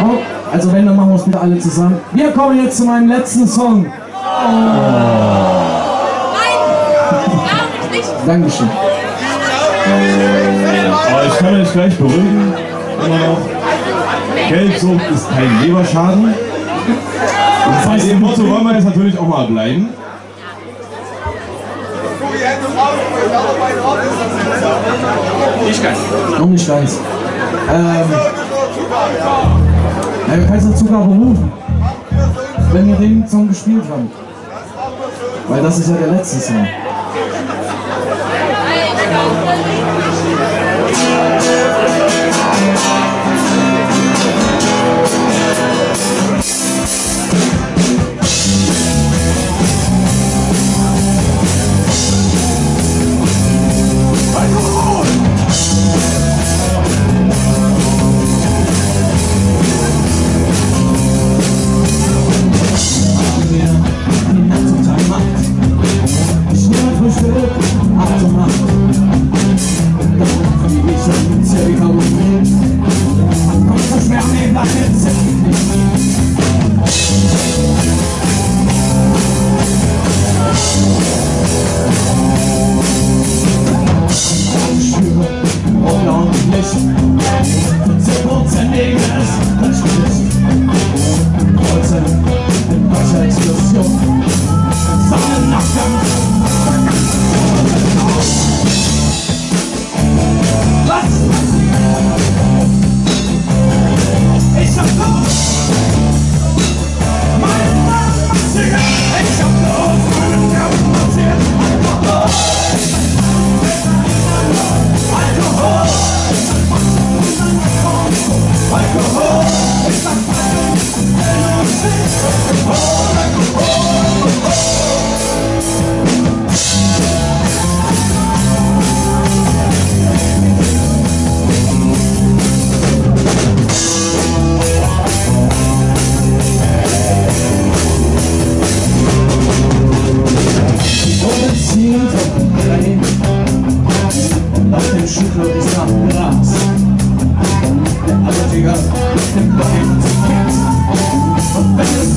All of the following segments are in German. Oh. Also wenn, dann machen wir es wieder alle zusammen. Wir kommen jetzt zu meinem letzten Song. Oh. Nein, nicht. Dankeschön. Ich kann euch gleich beruhigen. Immer noch. Geldsucht ist kein Leberschaden. Bei dem Motto wollen wir jetzt natürlich auch mal bleiben. Nicht ganz. Noch nicht ganz. Du kannst das sogar berufen, wenn wir den Song gespielt haben. Weil das ist ja der letzte Song. Wenn es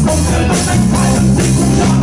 kommt, dann ist ein Fall,